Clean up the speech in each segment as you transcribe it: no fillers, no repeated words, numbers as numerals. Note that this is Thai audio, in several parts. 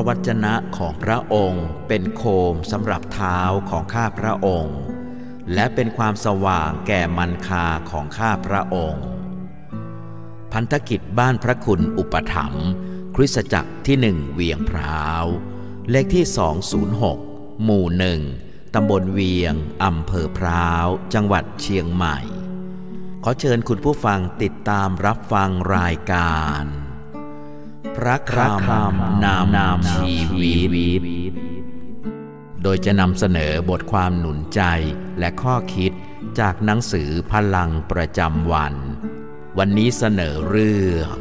ระวจนะของพระองค์เป็นโคมสำหรับเท้าของข้าพระองค์และเป็นความสว่างแก่มรรคาของข้าพระองค์พันธกิจบ้านพระคุณอุปถัมภ์คริสตจักรที่1เวียงพร้าวเลขที่206หมู่1ตำบลเวียงอำเภอพร้าวจังหวัดเชียงใหม่ขอเชิญคุณผู้ฟังติดตามรับฟังรายการพระคำนำชีวิตโดยจะนำเสนอบทความหนุนใจและข้อคิดจากหนังสือพลังประจำวันวันนี้เสนอเรื่อง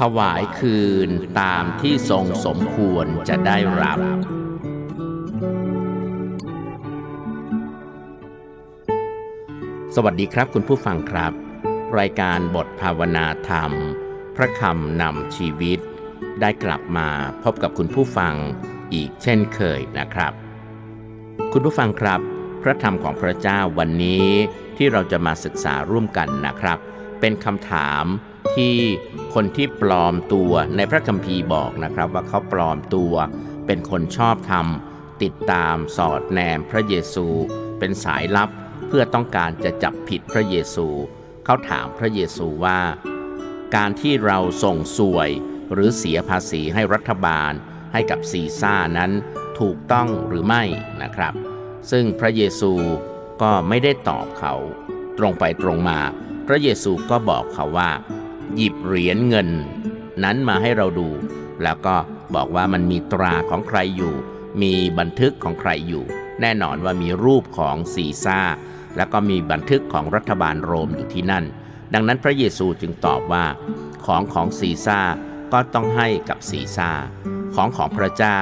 ถวายคืนตามที่ทรงสมควรจะได้รับสวัสดีครับคุณผู้ฟังครับรายการบทภาวนาธรรมพระคำนำชีวิตได้กลับมาพบกับคุณผู้ฟังอีกเช่นเคยนะครับคุณผู้ฟังครับพระธรรมของพระเจ้าวันนี้ที่เราจะมาศึกษาร่วมกันนะครับเป็นคำถามที่คนที่ปลอมตัวในพระคัมภีร์บอกนะครับว่าเขาปลอมตัวเป็นคนชอบธรรมติดตามสอดแนมพระเยซูเป็นสายลับเพื่อต้องการจะจับผิดพระเยซูเขาถามพระเยซูว่าการที่เราส่งสวยหรือเสียภาษีให้รัฐบาลให้กับซีซ่านั้นถูกต้องหรือไม่นะครับซึ่งพระเยซูก็ไม่ได้ตอบเขาตรงไปตรงมาพระเยซูก็บอกเขาว่าหยิบเหรียญเงินนั้นมาให้เราดูแล้วก็บอกว่ามันมีตราของใครอยู่มีบันทึกของใครอยู่แน่นอนว่ามีรูปของซีซ่าแล้วก็มีบันทึกของรัฐบาลโรมอยู่ที่นั่นดังนั้นพระเยซูจึงตอบว่าของซีซ่าก็ต้องให้กับซีซ่าของพระเจ้า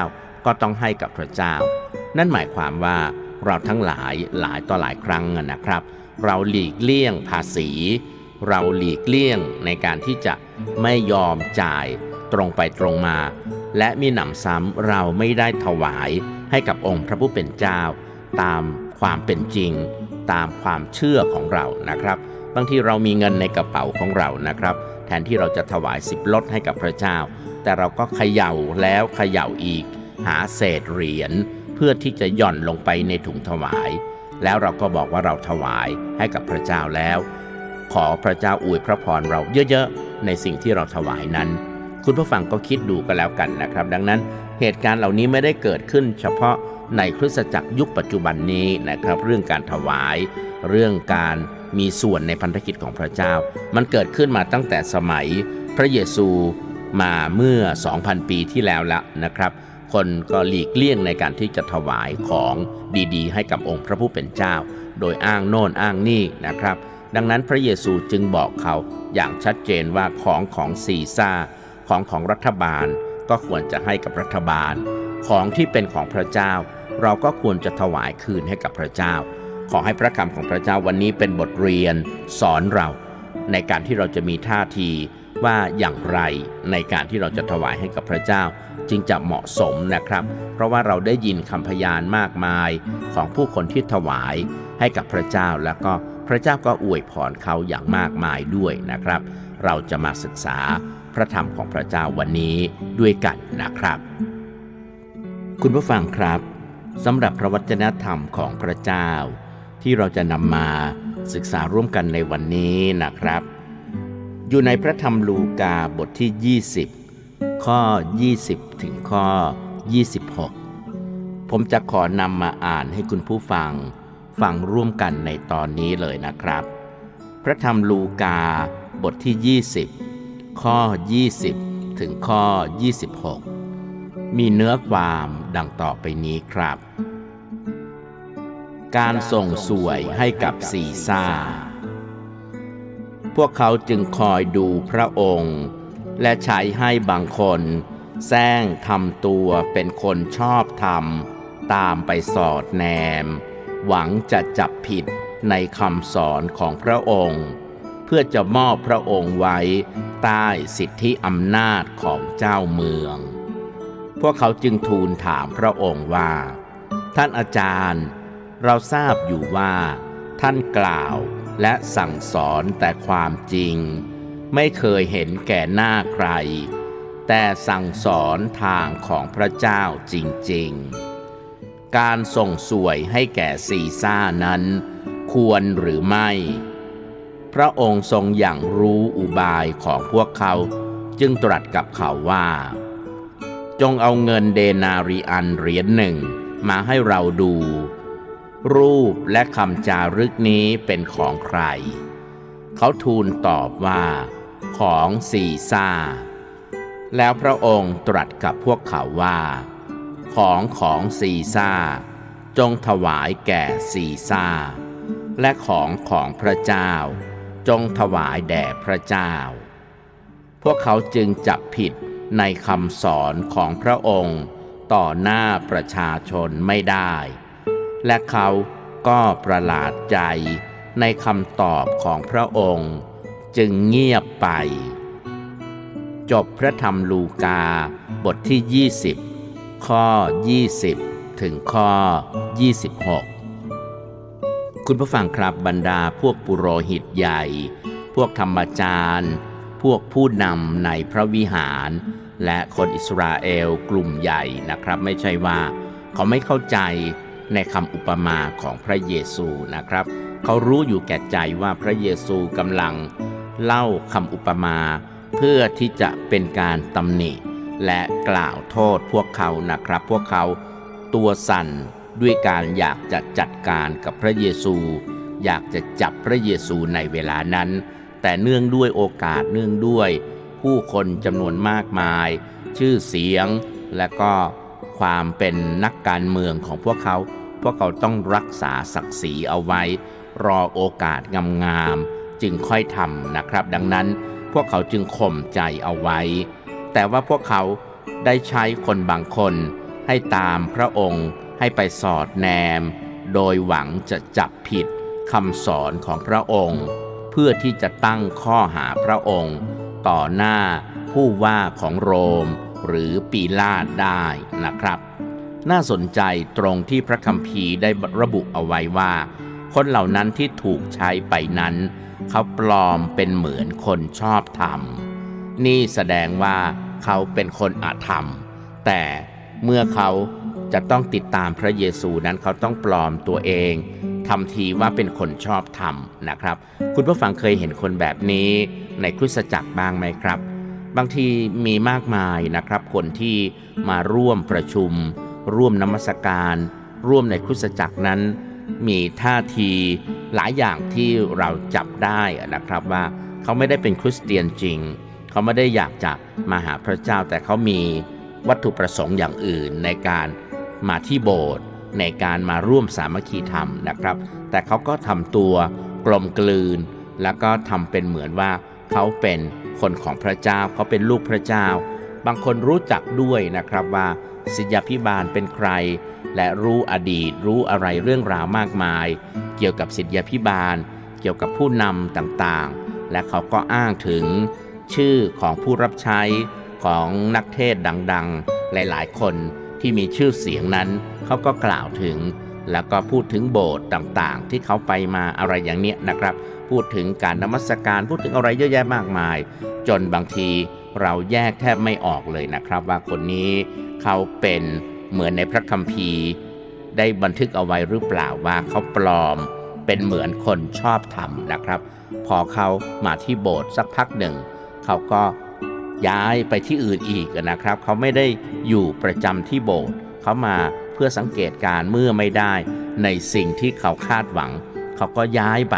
ก็ต้องให้กับพระเจ้านั่นหมายความว่าเราทั้งหลายต่อหลายครั้งนะครับเราหลีกเลี่ยงภาษีเราหลีกเลี่ยงในการที่จะไม่ยอมจ่ายตรงไปตรงมาและมีหนำซ้ำเราไม่ได้ถวายให้กับองค์พระผู้เป็นเจ้าตามความเป็นจริงตามความเชื่อของเรานะครับบางทีเรามีเงินในกระเป๋าของเรานะครับแทนที่เราจะถวาย10ลดให้กับพระเจ้าแต่เราก็เขย่าแล้วเขย่าอีกหาเศษเหรียญเพื่อที่จะหย่อนลงไปในถุงถวายแล้วเราก็บอกว่าเราถวายให้กับพระเจ้าแล้วขอพระเจ้าอวยพระพรเราเยอะๆในสิ่งที่เราถวายนั้นคุณผู้ฟังก็คิดดูกันแล้วกันนะครับดังนั้นเหตุการณ์เหล่านี้ไม่ได้เกิดขึ้นเฉพาะในคริสตจักรยุคปัจจุบันนี้นะครับเรื่องการถวายเรื่องการมีส่วนในพันธกิจของพระเจ้ามันเกิดขึ้นมาตั้งแต่สมัยพระเยซูมาเมื่อ 2,000 ปีที่แล้วละนะครับคนก็หลีกเลี่ยงในการที่จะถวายของดีๆให้กับองค์พระผู้เป็นเจ้าโดยอ้างโน่นอ้างนี่นะครับดังนั้นพระเยซูจึงบอกเขาอย่างชัดเจนว่าของซีซ่าของรัฐบาลก็ควรจะให้กับรัฐบาลของที่เป็นของพระเจ้าเราก็ควรจะถวายคืนให้กับพระเจ้าขอให้พระคำของพระเจ้าวันนี้เป็นบทเรียนสอนเราในการที่เราจะมีท่าทีว่าอย่างไรในการที่เราจะถวายให้กับพระเจ้าจึงจะเหมาะสมนะครับเพราะว่าเราได้ยินคำพยานมากมายของผู้คนที่ถวายให้กับพระเจ้าแล้วก็พระเจ้าก็อวยพรเขาอย่างมากมายด้วยนะครับเราจะมาศึกษาพระธรรมของพระเจ้าวันนี้ด้วยกันนะครับคุณผู้ฟังครับสำหรับพระวจนะธรรมของพระเจ้าที่เราจะนำมาศึกษาร่วมกันในวันนี้นะครับอยู่ในพระธรรมลูกาบทที่20ข้อ20ถึงข้อ26ผมจะขอนำมาอ่านให้คุณผู้ฟังฟังร่วมกันในตอนนี้เลยนะครับพระธรรมลูกาบทที่20ข้อ20ถึงข้อ26มีเนื้อความดังต่อไปนี้ครับการส่งสวยให้กับซีซ่าพวกเขาจึงคอยดูพระองค์และใช้ให้บางคนแซงทำตัวเป็นคนชอบธรรมตามไปสอดแนมหวังจะจับผิดในคำสอนของพระองค์เพื่อจะมอบพระองค์ไว้ใต้สิทธิอำนาจของเจ้าเมืองพวกเขาจึงทูลถามพระองค์ว่าท่านอาจารย์เราทราบอยู่ว่าท่านกล่าวและสั่งสอนแต่ความจริงไม่เคยเห็นแก่หน้าใคร แต่สั่งสอนทางของพระเจ้าจริงๆการส่งสวยให้แก่ซีซ่านั้นควรหรือไม่พระองค์ทรงอย่างรู้อุบายของพวกเขาจึงตรัสกับเขาว่าจงเอาเงินเดนารีอันเหรียญหนึ่งมาให้เราดูรูปและคำจารึกนี้เป็นของใครเขาทูลตอบว่าของซีซ่าแล้วพระองค์ตรัสกับพวกเขาว่าของซีซ่าจงถวายแก่ซีซ่าและของพระเจ้าจงถวายแด่พระเจ้าพวกเขาจึงจับผิดในคำสอนของพระองค์ต่อหน้าประชาชนไม่ได้และเขาก็ประหลาดใจในคำตอบของพระองค์จึงเงียบไปจบพระธรรมลูกาบทที่20ข้อ20ถึงข้อ26คุณผู้ฟังครับบรรดาพวกปุโรหิตใหญ่พวกธรรมจารย์พวกผู้นำในพระวิหารและคนอิสราเอลกลุ่มใหญ่นะครับไม่ใช่ว่าเขาไม่เข้าใจในคำอุปมาของพระเยซูนะครับเขารู้อยู่แก่ใจว่าพระเยซูกำลังเล่าคำอุปมาเพื่อที่จะเป็นการตำหนิและกล่าวโทษพวกเขานะครับพวกเขาตัวสั่นด้วยการอยากจะจัดการกับพระเยซูอยากจะจับพระเยซูในเวลานั้นแต่เนื่องด้วยโอกาสเนื่องด้วยผู้คนจำนวนมากมายชื่อเสียงและก็ความเป็นนักการเมืองของพวกเขาต้องรักษาศักดิ์ศรีเอาไว้รอโอกาสงามๆจึงค่อยทำนะครับดังนั้นพวกเขาจึงข่มใจเอาไว้แต่ว่าพวกเขาได้ใช้คนบางคนให้ตามพระองค์ให้ไปสอดแนมโดยหวังจะจับผิดคำสอนของพระองค์เพื่อที่จะตั้งข้อหาพระองค์ต่อหน้าผู้ว่าของโรมหรือปีลาตได้นะครับน่าสนใจตรงที่พระคัมภีร์ได้ระบุเอาไว้ว่าคนเหล่านั้นที่ถูกใช้ไปนั้นเขาปลอมเป็นเหมือนคนชอบธรรมนี่แสดงว่าเขาเป็นคนอธรรมแต่เมื่อเขาจะต้องติดตามพระเยซูนั้นเขาต้องปลอมตัวเองทำทีว่าเป็นคนชอบธรรมนะครับคุณผู้ฟังเคยเห็นคนแบบนี้ในคริสตจักรบ้างไหมครับบางทีมีมากมายนะครับคนที่มาร่วมประชุมร่วมนมัสการร่วมในคริสตจักรนั้นมีท่าทีหลายอย่างที่เราจับได้นะครับว่าเขาไม่ได้เป็นคริสเตียนจริงเขาไม่ได้อยากจะมาหาพระเจ้าแต่เขามีวัตถุประสงค์อย่างอื่นในการมาที่โบสถ์ในการมาร่วมสามัคคีธรรมนะครับแต่เขาก็ทำตัวกลมกลืนแล้วก็ทำเป็นเหมือนว่าเขาเป็นคนของพระเจ้าเขาเป็นลูกพระเจ้าบางคนรู้จักด้วยนะครับว่าศิษยาภิบาลเป็นใครและรู้อดีตรู้อะไรเรื่องราวมากมายเกี่ยวกับศิษยาภิบาลเกี่ยวกับผู้นำต่างๆและเขาก็อ้างถึงชื่อของผู้รับใช้ของนักเทศดังๆหลายๆคนที่มีชื่อเสียงนั้นเขาก็กล่าวถึงแล้วก็พูดถึงโบสถ์ต่างๆที่เขาไปมาอะไรอย่างเนี้ยนะครับพูดถึงการนมัสการพูดถึงอะไรเยอะแยะมากมายจนบางทีเราแยกแทบไม่ออกเลยนะครับว่าคนนี้เขาเป็นเหมือนในพระคัมภีร์ได้บันทึกเอาไว้หรือเปล่าว่าเขาปลอมเป็นเหมือนคนชอบธรรมนะครับพอเขามาที่โบสถ์สักพักหนึ่งเขาก็ย้ายไปที่อื่นอีกนะครับเขาไม่ได้อยู่ประจำที่โบสถ์เขามาเพื่อสังเกตการเมื่อไม่ได้ในสิ่งที่เขาคาดหวังเขาก็ย้ายไป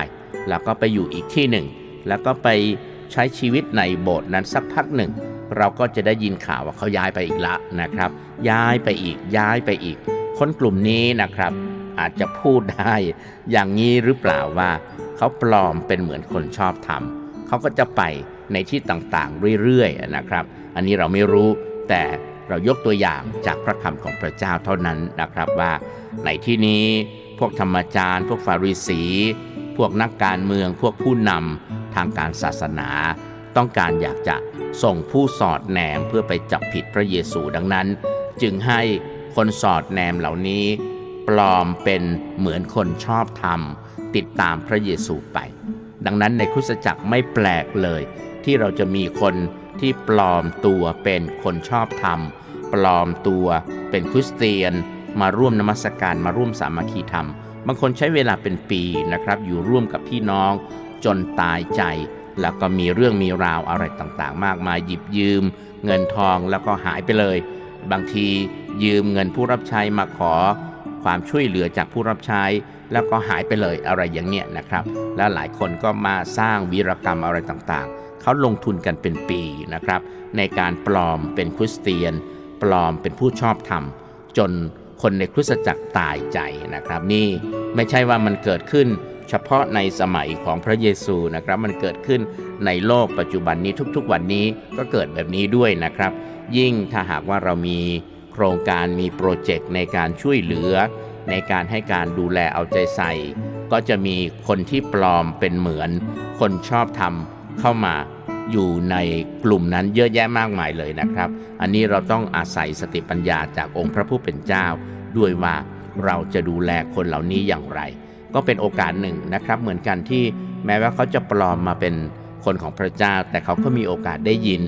แล้วก็ไปอยู่อีกที่หนึ่งแล้วก็ไปใช้ชีวิตในโบสถ์นั้นสักพักหนึ่งเราก็จะได้ยินข่าวว่าเขาย้ายไปอีกละนะครับย้ายไปอีกคนกลุ่มนี้นะครับอาจจะพูดได้อย่างนี้หรือเปล่าว่าเขาปลอมเป็นเหมือนคนชอบธรรมเขาก็จะไปในที่ต่างๆเรื่อยๆนะครับอันนี้เราไม่รู้แต่เรายกตัวอย่างจากพระคำของพระเจ้าเท่านั้นนะครับว่าในที่นี้พวกธรรมจารย์พวกฟาริสีพวกนักการเมืองพวกผู้นำทางการศาสนาต้องการอยากจะส่งผู้สอดแนมเพื่อไปจับผิดพระเยซูดังนั้นจึงให้คนสอดแนมเหล่านี้ปลอมเป็นเหมือนคนชอบธรรมติดตามพระเยซูไปดังนั้นในคริสตจักรไม่แปลกเลยท ที่เราจะมีคนที่ปลอมตัวเป็นคนชอบธรรมปลอมตัวเป็นคริสเตียนมาร่วมนมัสการมาร่วมสามัคคีธรรมบางคนใช้เวลาเป็นปีนะครับอยู่ร่วมกับพี่น้องจนตายใจแล้วก็มีเรื่องมีราวอะไรต่างๆมากมายหยิบยืมเงินทองแล้วก็หายไปเลยบางทียืมเงินผู้รับใช้มาขอความช่วยเหลือจากผู้รับใช้แล้วก็หายไปเลยอะไรอย่างเนี้ยนะครับแล้วหลายคนก็มาสร้างวีรกรรมอะไรต่างๆเขาลงทุนกันเป็นปีนะครับในการปลอมเป็นคริสเตียนปลอมเป็นผู้ชอบธรรมจนคนในคริสตจักรตายใจนะครับนี่ไม่ใช่ว่ามันเกิดขึ้นเฉพาะในสมัยของพระเยซูนะครับมันเกิดขึ้นในโลกปัจจุบันนี้ทุกๆวันนี้ก็เกิดแบบนี้ด้วยนะครับยิ่งถ้าหากว่าเรามีโครงการมีโปรเจกต์ในการช่วยเหลือในการให้การดูแลเอาใจใส่ก็จะมีคนที่ปลอมเป็นเหมือนคนชอบธรรมเข้ามาอยู่ในกลุ่มนั้นเยอะแยะมากมายเลยนะครับอันนี้เราต้องอาศัยสติปัญญาจากองค์พระผู้เป็นเจ้าด้วยว่าเราจะดูแลคนเหล่านี้อย่างไรก็เป็นโอกาสหนึ่งนะครับเหมือนกันที่แม้ว่าเขาจะปลอมมาเป็นคนของพระเจ้าแต่เขาก็มีโอกาสได้ยิน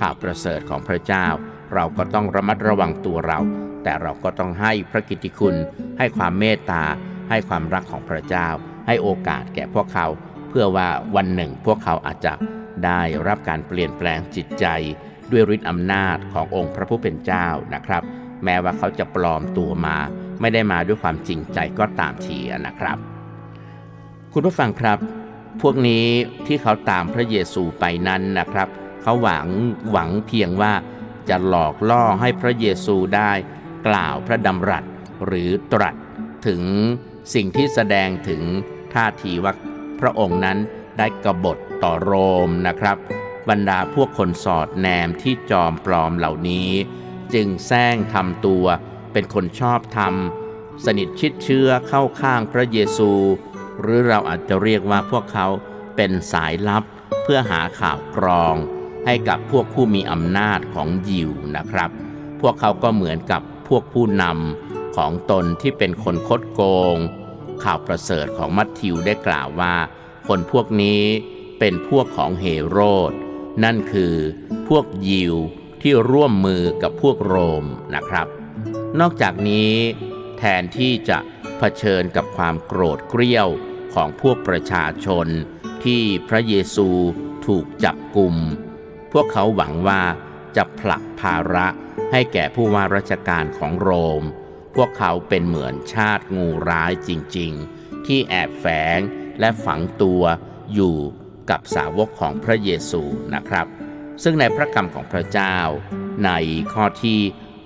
ข่าวประเสริฐของพระเจ้าเราก็ต้องระมัดระวังตัวเราแต่เราก็ต้องให้พระกิตติคุณให้ความเมตตาให้ความรักของพระเจ้าให้โอกาสแก่พวกเขาเพื่อว่าวันหนึ่งพวกเขาอาจจะได้รับการเปลี่ยนแปลงจิตใจด้วยฤทธิ์อำนาจขององค์พระผู้เป็นเจ้านะครับแม้ว่าเขาจะปลอมตัวมาไม่ได้มาด้วยความจริงใจก็ตามทีนะครับคุณผู้ฟังครับพวกนี้ที่เขาตามพระเยซูไปนั้นนะครับเขาหวังเพียงว่าจะหลอกล่อให้พระเยซูได้กล่าวพระดำรัสหรือตรัสถึงสิ่งที่แสดงถึงท่าทีว่าพระองค์นั้นได้กบฏต่อโรมนะครับบรรดาพวกคนสอดแนมที่จอมปลอมเหล่านี้จึงแซงทำตัวเป็นคนชอบธรรมสนิทชิดเชื้อเข้าข้างพระเยซูหรือเราอาจจะเรียกว่าพวกเขาเป็นสายลับเพื่อหาข่าวกรองให้กับพวกผู้มีอำนาจของยิวนะครับพวกเขาก็เหมือนกับพวกผู้นำของตนที่เป็นคนคดโกงข่าวประเสริฐของมัทธิวได้กล่าวว่าคนพวกนี้เป็นพวกของเฮโรดนั่นคือพวกยิวที่ร่วมมือกับพวกโรมนะครับนอกจากนี้แทนที่จะเผชิญกับความโกรธเกรี้ยวของพวกประชาชนที่พระเยซูถูกจับกุมพวกเขาหวังว่าจะผลักภาระให้แก่ผู้ว่าราชการของโรมพวกเขาเป็นเหมือนชาติงูร้ายจริงๆที่แอบแฝงและฝังตัวอยู่กับสาวกของพระเยซูนะครับซึ่งในพระคำของพระเจ้าในข้อที่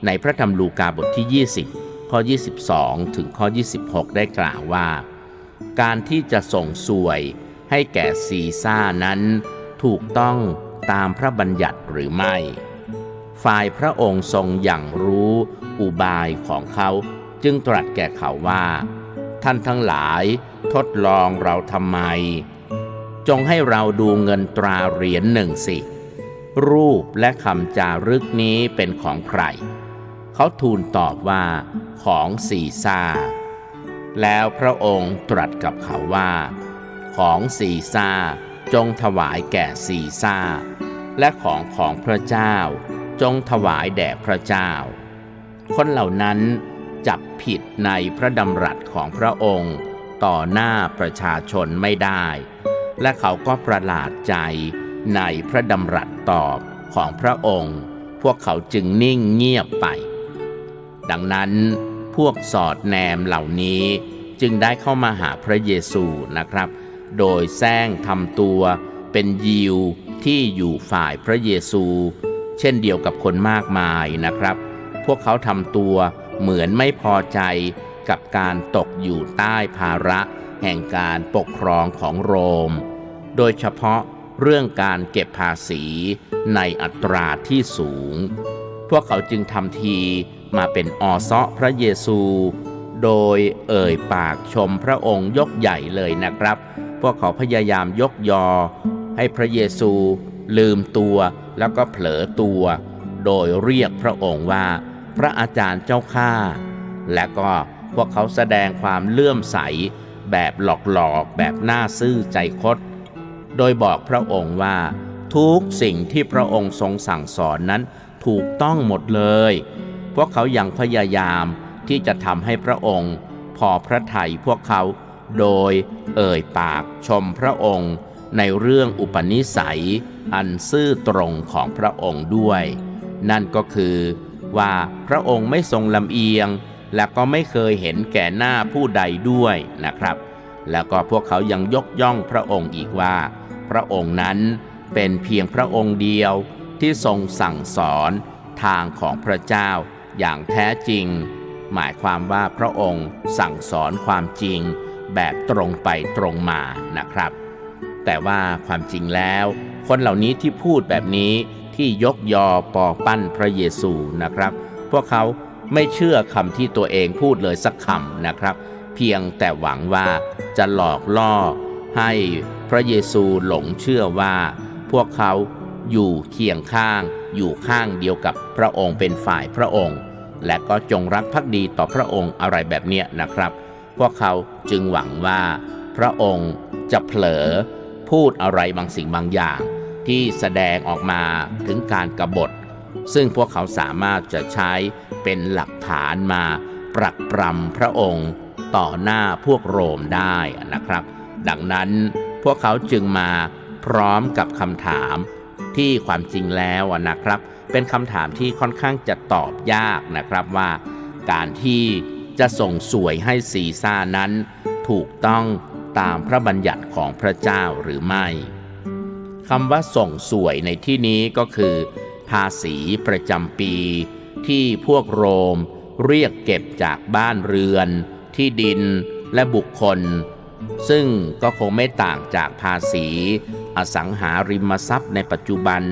ในพระธรรมลูกาบทที่20ข้อ22ถึงข้อ26ได้กล่าวว่าการที่จะส่งสวยให้แก่ซีซ่านั้นถูกต้องตามพระบัญญัติหรือไม่ฝ่ายพระองค์ทรงอย่างรู้อุบายของเขาจึงตรัสแก่เขาว่าท่านทั้งหลายทดลองเราทำไมจงให้เราดูเงินตราเหรียญหนึ่งสิรูปและคำจารึกนี้เป็นของใครเขาทูลตอบว่าของซีซ่าแล้วพระองค์ตรัสกับเขาว่าของซีซ่าจงถวายแก่ซีซ่าและของพระเจ้าจงถวายแด่พระเจ้าคนเหล่านั้นจับผิดในพระดำรัสของพระองค์ต่อหน้าประชาชนไม่ได้และเขาก็ประหลาดใจในพระดำรัสตอบของพระองค์พวกเขาจึงนิ่งเงียบไปดังนั้นพวกสอดแนมเหล่านี้จึงได้เข้ามาหาพระเยซูนะครับโดยแซงทำตัวเป็นยิวที่อยู่ฝ่ายพระเยซูเช่นเดียวกับคนมากมายนะครับพวกเขาทำตัวเหมือนไม่พอใจกับการตกอยู่ใต้ภาระแห่งการปกครองของโรมโดยเฉพาะเรื่องการเก็บภาษีในอัตราที่สูงพวกเขาจึงทำทีมาเป็นอ้อเซาะพระเยซูโดยเอ่ยปากชมพระองค์ยกใหญ่เลยนะครับพวกเขาพยายามยกยอให้พระเยซูลืมตัวแล้วก็เผลอตัวโดยเรียกพระองค์ว่าพระอาจารย์เจ้าข้าและก็พวกเขาแสดงความเลื่อมใสแบบหลอกแบบหน้าซื่อใจคดโดยบอกพระองค์ว่า ทุกสิ่งที่พระองค์ทรงสั่งสอนนั้นถูกต้องหมดเลยพวกเขายังพยายามที่จะทำให้พระองค์พอพระทัยพวกเขาโดยเอ่ยปากชมพระองค์ในเรื่องอุปนิสัยอันซื่อตรงของพระองค์ด้วยนั่นก็คือว่าพระองค์ไม่ทรงลำเอียงและก็ไม่เคยเห็นแก่หน้าผู้ใดด้วยนะครับแล้วก็พวกเขายังยกย่องพระองค์อีกว่าพระองค์นั้นเป็นเพียงพระองค์เดียวที่ทรงสั่งสอนทางของพระเจ้าอย่างแท้จริงหมายความว่าพระองค์สั่งสอนความจริงแบบตรงไปตรงมานะครับแต่ว่าความจริงแล้วคนเหล่านี้ที่พูดแบบนี้ที่ยกยอปอปั้นพระเยซูนะครับพวกเขาไม่เชื่อคำที่ตัวเองพูดเลยสักคำนะครับเพียงแต่หวังว่าจะหลอกล่อให้พระเยซูหลงเชื่อว่าพวกเขาอยู่เคียงข้างอยู่ข้างเดียวกับพระองค์เป็นฝ่ายพระองค์และก็จงรักภักดีต่อพระองค์อะไรแบบเนี้ยนะครับพวกเขาจึงหวังว่าพระองค์จะเผลอพูดอะไรบางสิ่งบางอย่างที่แสดงออกมาถึงการกบฏซึ่งพวกเขาสามารถจะใช้เป็นหลักฐานมาปรักปรำพระองค์ต่อหน้าพวกโรมได้นะครับดังนั้นพวกเขาจึงมาพร้อมกับคำถามที่ความจริงแล้วนะครับเป็นคำถามที่ค่อนข้างจะตอบยากนะครับว่าการที่จะส่งสวยให้ซีซ่านั้นถูกต้องตามพระบัญญัติของพระเจ้าหรือไม่คำว่าส่งสวยในที่นี้ก็คือภาษีประจำปีที่พวกโรมเรียกเก็บจากบ้านเรือนที่ดินและบุคคลซึ่งก็คงไม่ต่างจากภาษีอสังหาริมทรัพย์ในปัจจุบัน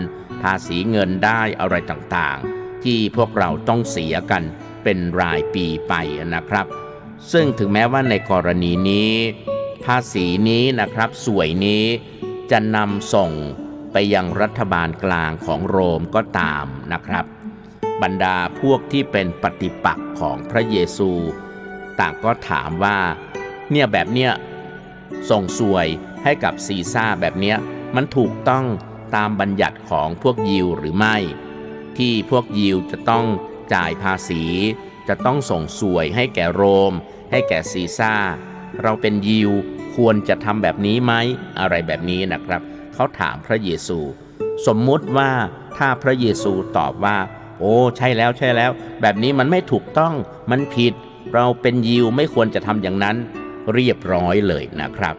ภาษีเงินได้อะไรต่างๆที่พวกเราต้องเสียกันเป็นรายปีไปนะครับซึ่งถึงแม้ว่าในกรณีนี้ภาษีนี้นะครับสวยนี้จะนำส่งไปยังรัฐบาลกลางของโรมก็ตามนะครับบรรดาพวกที่เป็นปฏิปักษ์ของพระเยซูต่างก็ถามว่าเนี่ยแบบเนี้ยส่งสวยให้กับซีซ่าแบบเนี้ยมันถูกต้องตามบัญญัติของพวกยิวหรือไม่ที่พวกยิวจะต้องจ่ายภาษีจะต้องส่งสวยให้แก่โรมให้แก่ซีซ่าเราเป็นยิวควรจะทำแบบนี้ไหมอะไรแบบนี้นะครับเขาถามพระเยซูสมมุติว่าถ้าพระเยซูตอบว่าโอ้ใช่แล้วใช่แล้วแบบนี้มันไม่ถูกต้องมันผิดเราเป็นยิวไม่ควรจะทำอย่างนั้นเรียบร้อยเลยนะครับ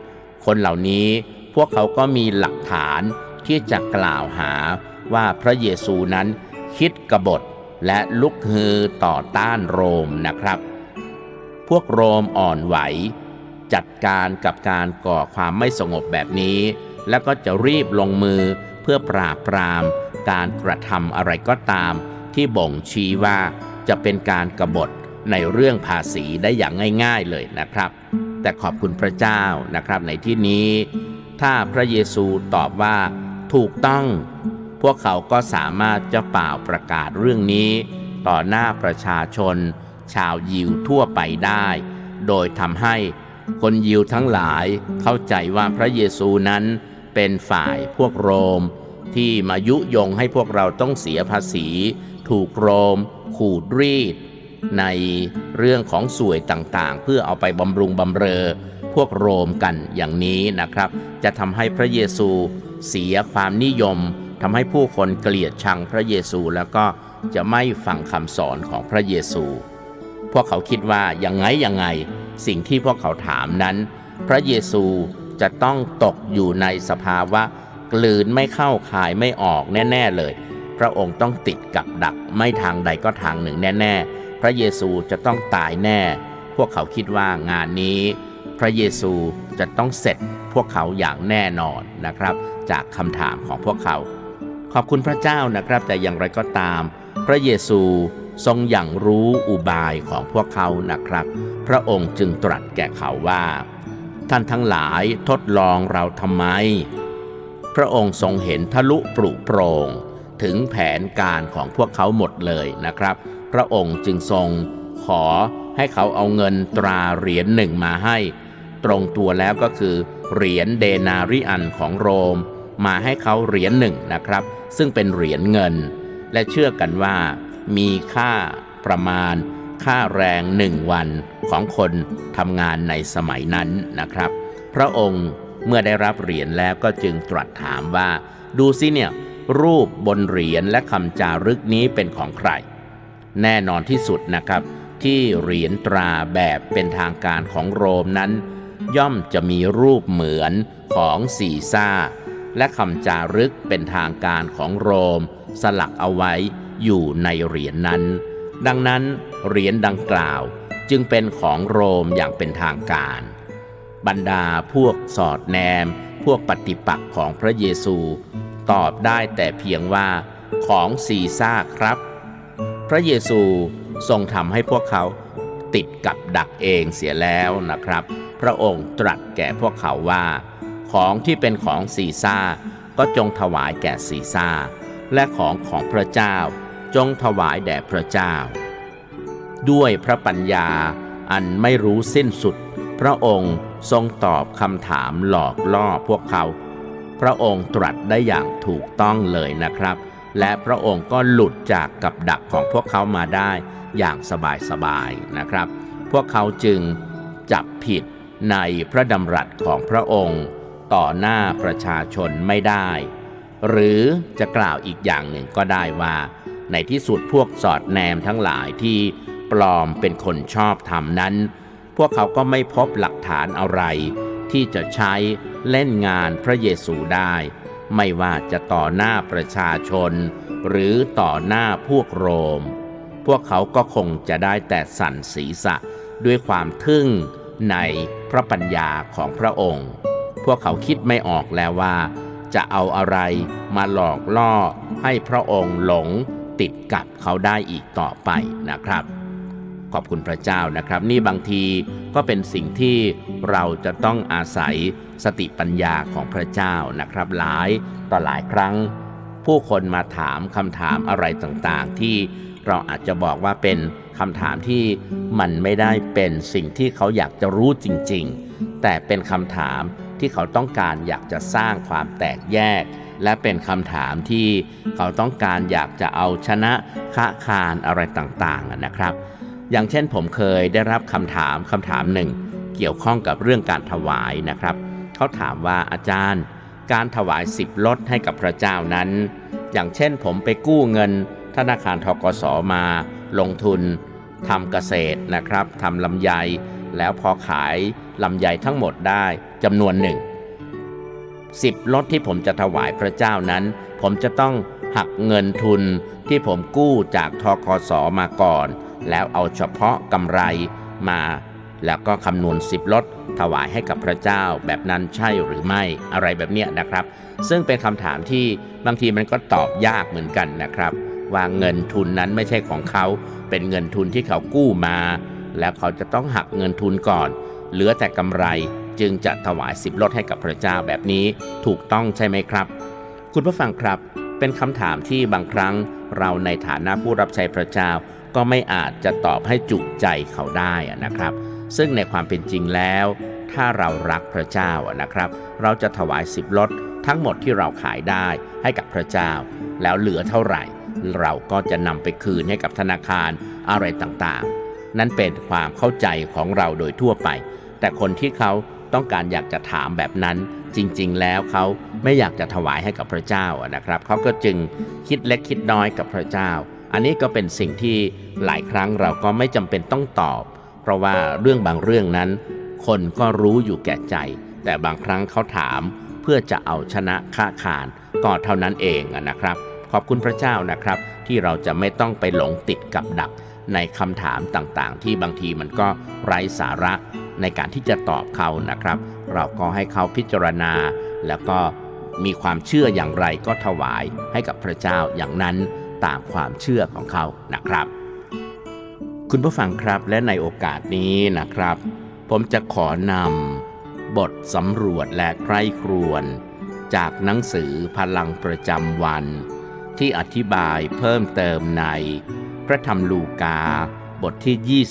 คนเหล่านี้พวกเขาก็มีหลักฐานที่จะกล่าวหาว่าพระเยซูนั้นคิดกบฏและลุกฮือต่อต้านโรมนะครับพวกโรมอ่อนไหวจัดการกับการก่อความไม่สงบแบบนี้แล้วก็จะรีบลงมือเพื่อปราบปรามการกระทำอะไรก็ตามที่บ่งชี้ว่าจะเป็นการกบฏในเรื่องภาษีได้อย่างง่ายๆเลยนะครับแต่ขอบคุณพระเจ้านะครับในที่นี้ถ้าพระเยซูตอบว่าถูกต้องพวกเขาก็สามารถจะเป่าประกาศเรื่องนี้ต่อหน้าประชาชนชาวยิวทั่วไปได้โดยทำให้คนยิวทั้งหลายเข้าใจว่าพระเยซูนั้นเป็นฝ่ายพวกโรมที่มายุยงให้พวกเราต้องเสียภาษีถูกโรมขูดรีดในเรื่องของสวยต่างๆเพื่อเอาไปบำรุงบำเรอพวกโรมกันอย่างนี้นะครับจะทำให้พระเยซูเสียความนิยมทำให้ผู้คนเกลียดชังพระเยซูแล้วก็จะไม่ฟังคำสอนของพระเยซูพวกเขาคิดว่ายังไงสิ่งที่พวกเขาถามนั้นพระเยซูจะต้องตกอยู่ในสภาวะกลืนไม่เข้าคายไม่ออกแน่ๆเลยพระองค์ต้องติดกับดักไม่ทางใดก็ทางหนึ่งแน่ๆพระเยซูจะต้องตายแน่พวกเขาคิดว่างานนี้พระเยซูจะต้องเสร็จพวกเขาอย่างแน่นอนนะครับจากคำถามของพวกเขาขอบคุณพระเจ้านะครับแต่อย่างไรก็ตามพระเยซูทรงอย่างรู้อุบายของพวกเขานะครับพระองค์จึงตรัสแก่เขาว่าท่านทั้งหลายทดลองเราทำไมพระองค์ทรงเห็นทะลุปรุโปร่งถึงแผนการของพวกเขาหมดเลยนะครับพระองค์จึงทรงขอให้เขาเอาเงินตราเหรียญหนึ่งมาให้ตรงตัวแล้วก็คือเหรียญเดนาริอันของโรม มาให้เขาเหรียญหนึ่งนะครับซึ่งเป็นเหรียญเงินและเชื่อกันว่ามีค่าประมาณค่าแรง1วันของคนทำงานในสมัยนั้นนะครับพระองค์เมื่อได้รับเหรียญแล้วก็จึงตรัสถามว่าดูสิเนี่ยรูปบนเหรียญและคำจารึกนี้เป็นของใครแน่นอนที่สุดนะครับที่เหรียญตราแบบเป็นทางการของโรมนั้นย่อมจะมีรูปเหมือนของซีซ่าและคำจารึกเป็นทางการของโรมสลักเอาไว้อยู่ในเหรียญนั้นดังนั้นเหรียญดังกล่าวจึงเป็นของโรมอย่างเป็นทางการบรรดาพวกสอดแนมพวกปฏิปักษ์ของพระเยซูตอบได้แต่เพียงว่าของซีซ่าครับพระเยซูทรงทำให้พวกเขาติดกับดักเองเสียแล้วนะครับพระองค์ตรัสแก่พวกเขาว่าของที่เป็นของซีซ่าก็จงถวายแก่ซีซ่าและของพระเจ้าจงถวายแด่พระเจ้าด้วยพระปัญญาอันไม่รู้สิ้นสุดพระองค์ทรงตอบคำถามหลอกล่อพวกเขาพระองค์ตรัสได้อย่างถูกต้องเลยนะครับและพระองค์ก็หลุดจากกับดักของพวกเขามาได้อย่างสบายๆนะครับพวกเขาจึงจับผิดในพระดำรัสของพระองค์ต่อหน้าประชาชนไม่ได้หรือจะกล่าวอีกอย่างหนึ่งก็ได้ว่าในที่สุดพวกสอดแนมทั้งหลายที่ปลอมเป็นคนชอบธรรมนั้นพวกเขาก็ไม่พบหลักฐานอะไรที่จะใช้เล่นงานพระเยซูได้ไม่ว่าจะต่อหน้าประชาชนหรือต่อหน้าพวกโรมพวกเขาก็คงจะได้แต่สั่นศีรษะด้วยความทึ่งในพระปัญญาของพระองค์พวกเขาคิดไม่ออกแล้วว่าจะเอาอะไรมาหลอกล่อให้พระองค์หลงติดกับเขาได้อีกต่อไปนะครับขอบคุณพระเจ้านะครับนี่บางทีก็เป็นสิ่งที่เราจะต้องอาศัยสติปัญญาของพระเจ้านะครับหลายต่อหลายครั้งผู้คนมาถามคำถามอะไรต่างๆที่เราอาจจะบอกว่าเป็นคำถามที่มันไม่ได้เป็นสิ่งที่เขาอยากจะรู้จริงๆแต่เป็นคำถามที่เขาต้องการอยากจะสร้างความแตกแยกและเป็นคำถามที่เขาต้องการอยากจะเอาชนะค้าคานอะไรต่างๆนะครับอย่างเช่นผมเคยได้รับคำถามหนึ่งเกี่ยวข้องกับเรื่องการถวายนะครับเขาถามว่าอาจารย์การถวาย10ลดให้กับพระเจ้านั้นอย่างเช่นผมไปกู้เงินธนาคารธกส.มาลงทุนทำเกษตรนะครับทำลำไยแล้วพอขายลำไยทั้งหมดได้จำนวนหนึ่ง10ลดที่ผมจะถวายพระเจ้านั้นผมจะต้องหักเงินทุนที่ผมกู้จากธกส.มาก่อนแล้วเอาเฉพาะกำไรมาแล้วก็คำนวณ10ลดถวายให้กับพระเจ้าแบบนั้นใช่หรือไม่อะไรแบบเนี้ยนะครับซึ่งเป็นคำถามที่บางทีมันก็ตอบยากเหมือนกันนะครับว่าเงินทุนนั้นไม่ใช่ของเขาเป็นเงินทุนที่เขากู้มาแล้วเขาจะต้องหักเงินทุนก่อนเหลือแต่กำไรจึงจะถวาย10ลดให้กับพระเจ้าแบบนี้ถูกต้องใช่ไหมครับคุณผู้ฟังครับเป็นคำถามที่บางครั้งเราในฐานะผู้รับใช้พระเจ้าก็ไม่อาจจะตอบให้จุใจเขาได้นะครับซึ่งในความเป็นจริงแล้วถ้าเรารักพระเจ้านะครับเราจะถวาย10ลดทั้งหมดที่เราขายได้ให้กับพระเจ้าแล้วเหลือเท่าไหร่เราก็จะนำไปคืนให้กับธนาคารอะไรต่างๆนั่นเป็นความเข้าใจของเราโดยทั่วไปแต่คนที่เขาต้องการอยากจะถามแบบนั้นจริงๆแล้วเขาไม่อยากจะถวายให้กับพระเจ้านะครับเขาก็จึงคิดเล็กคิดน้อยกับพระเจ้าอันนี้ก็เป็นสิ่งที่หลายครั้งเราก็ไม่จำเป็นต้องตอบเพราะว่าเรื่องบางเรื่องนั้นคนก็รู้อยู่แก่ใจแต่บางครั้งเขาถามเพื่อจะเอาชนะค้าคานก็เท่านั้นเองนะครับขอบคุณพระเจ้านะครับที่เราจะไม่ต้องไปหลงติดกับดักในคำถามต่างๆที่บางทีมันก็ไร้สาระในการที่จะตอบเขานะครับเราก็ให้เขาพิจารณาแล้วก็มีความเชื่ออย่างไรก็ถวายให้กับพระเจ้าอย่างนั้นตามความเชื่อของเขานะครับคุณผู้ฟังครับและในโอกาสนี้นะครับผมจะขอนำบทสำรวจและใคร่ครวญจากหนังสือพลังประจำวันที่อธิบายเพิ่มเติมในพระธรรมลูกาบทที่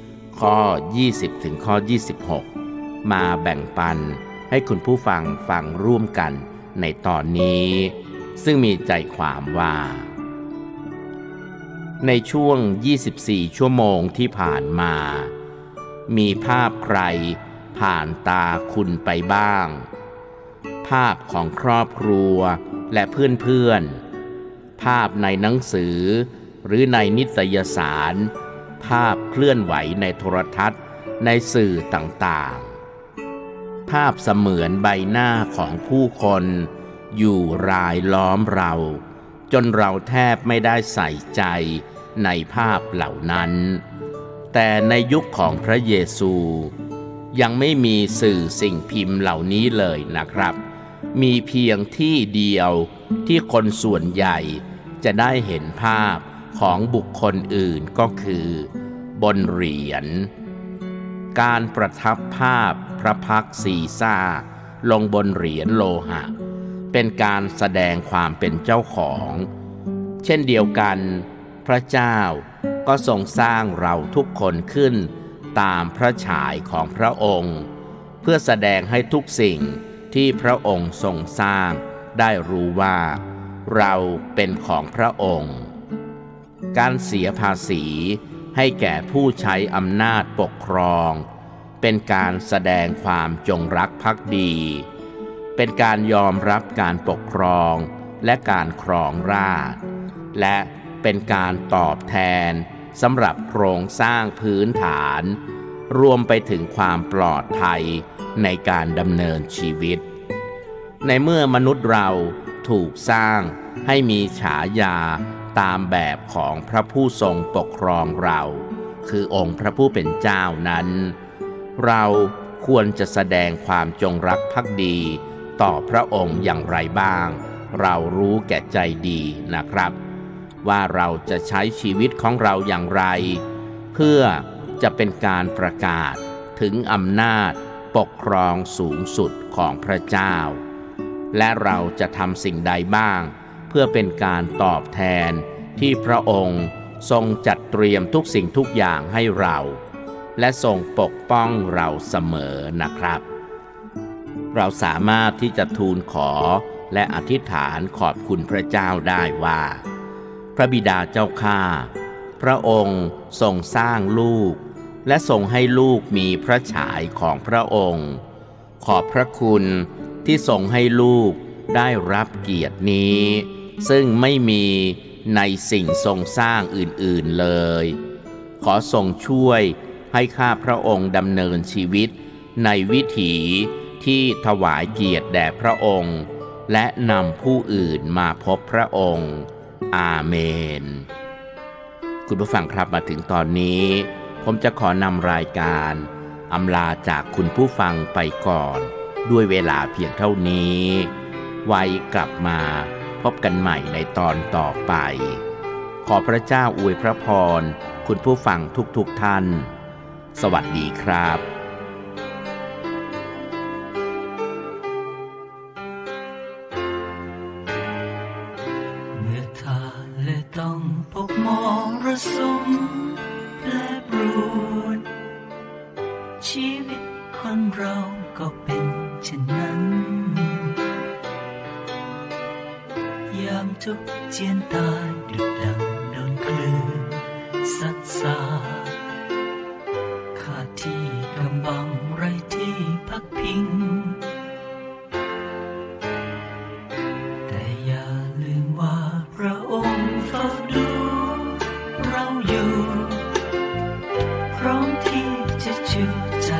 20ข้อ20ถึงข้อ26มาแบ่งปันให้คุณผู้ฟังฟังร่วมกัน ในตอนนี้ซึ่งมีใจความว่าในช่วง24ชั่วโมงที่ผ่านมามีภาพใครผ่านตาคุณไปบ้างภาพของครอบครัวและเพื่อนๆภาพในหนังสือหรือในนิตยสารภาพเคลื่อนไหวในโทรทัศน์ในสื่อต่างๆภาพเสมือนใบหน้าของผู้คนอยู่รายล้อมเราจนเราแทบไม่ได้ใส่ใจในภาพเหล่านั้นแต่ในยุคของพระเยซูยังไม่มีสื่อสิ่งพิมพ์เหล่านี้เลยนะครับมีเพียงที่เดียวที่คนส่วนใหญ่จะได้เห็นภาพของบุคคลอื่นก็คือบนเหรียญการประทับภาพพระพักตร์ซีซ่าลงบนเหรียญโลหะเป็นการแสดงความเป็นเจ้าของเช่นเดียวกันพระเจ้าก็ทรงสร้างเราทุกคนขึ้นตามพระฉายของพระองค์เพื่อแสดงให้ทุกสิ่งที่พระองค์ทรงสร้างได้รู้ว่าเราเป็นของพระองค์การเสียภาษีให้แก่ผู้ใช้อำนาจปกครองเป็นการแสดงความจงรักภักดีเป็นการยอมรับการปกครองและการครองราชย์และเป็นการตอบแทนสำหรับโครงสร้างพื้นฐานรวมไปถึงความปลอดภัยในการดำเนินชีวิตในเมื่อมนุษย์เราถูกสร้างให้มีฉายาตามแบบของพระผู้ทรงปกครองเราคือองค์พระผู้เป็นเจ้านั้นเราควรจะแสดงความจงรักภักดีต่อพระองค์อย่างไรบ้างเรารู้แก่ใจดีนะครับว่าเราจะใช้ชีวิตของเราอย่างไรเพื่อจะเป็นการประกาศถึงอำนาจปกครองสูงสุดของพระเจ้าและเราจะทำสิ่งใดบ้างเพื่อเป็นการตอบแทนที่พระองค์ทรงจัดเตรียมทุกสิ่งทุกอย่างให้เราและทรงปกป้องเราเสมอนะครับเราสามารถที่จะทูลขอและอธิษฐานขอบคุณพระเจ้าได้ว่าพระบิดาเจ้าข้าพระองค์ทรงสร้างลูกและทรงให้ลูกมีพระฉายของพระองค์ขอบพระคุณที่ทรงให้ลูกได้รับเกียรตินี้ซึ่งไม่มีในสิ่งทรงสร้างอื่นๆเลยขอทรงช่วยให้ข้าพระองค์ดำเนินชีวิตในวิถีที่ถวายเกียรติแด่พระองค์และนำผู้อื่นมาพบพระองค์อาเมนคุณผู้ฟังครับมาถึงตอนนี้ผมจะขอนำรายการอำลาจากคุณผู้ฟังไปก่อนด้วยเวลาเพียงเท่านี้ไว้กลับมาพบกันใหม่ในตอนต่อไปขอพระเจ้าอวยพระพรคุณผู้ฟังทุกๆท่านสวัสดีครับเมื่อทะเลต้องพบมรสุมและบรูดชีวิตคนเราก็เป็นเช่นนั้นยามทุกข์เจียนตายดุจดังโดนคลื่นซัดซาขาดที่กำบังไรที่พักพิงแต่อย่าลืมว่าพระองค์เฝ้าดูเราอยู่พร้อมที่จะชูใจ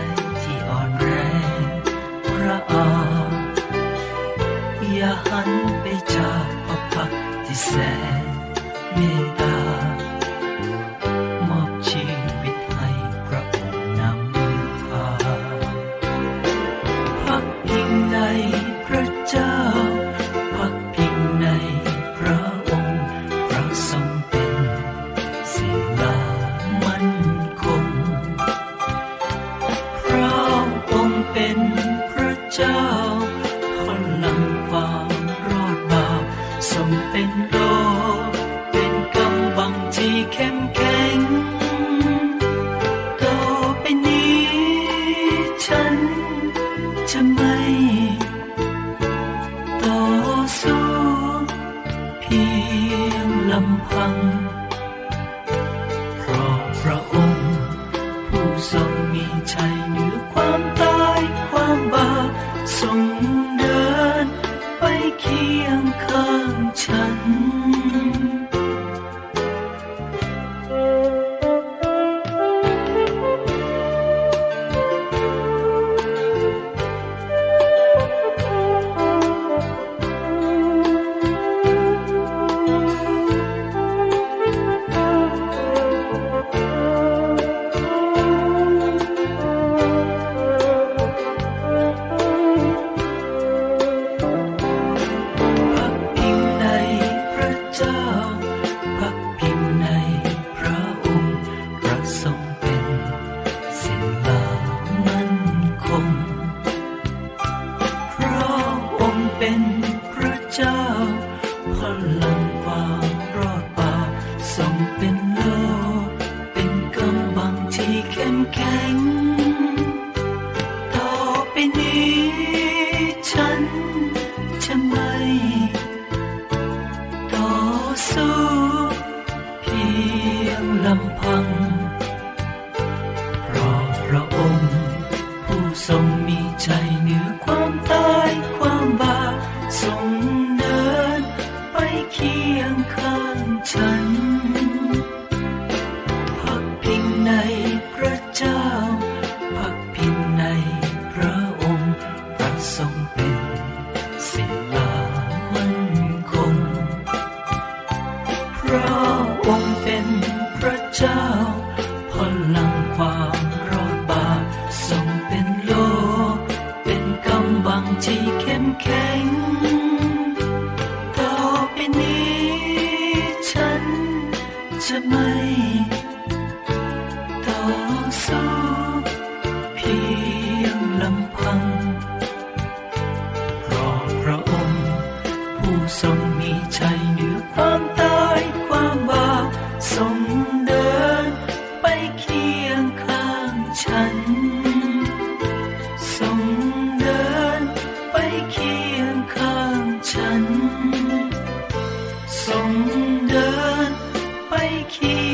ที่อ่อนแรงระอาอย่าหันไปจากพระพักที่แสนเมตตามอบชีวิตให้พระองค์นำพา ำพังเพราะพระองค์ผู้ทรงมีชัยเหนือความตายความบาปทรงเดินไปเคียงข้างฉันทรงเดินไปเคียงข้างฉัน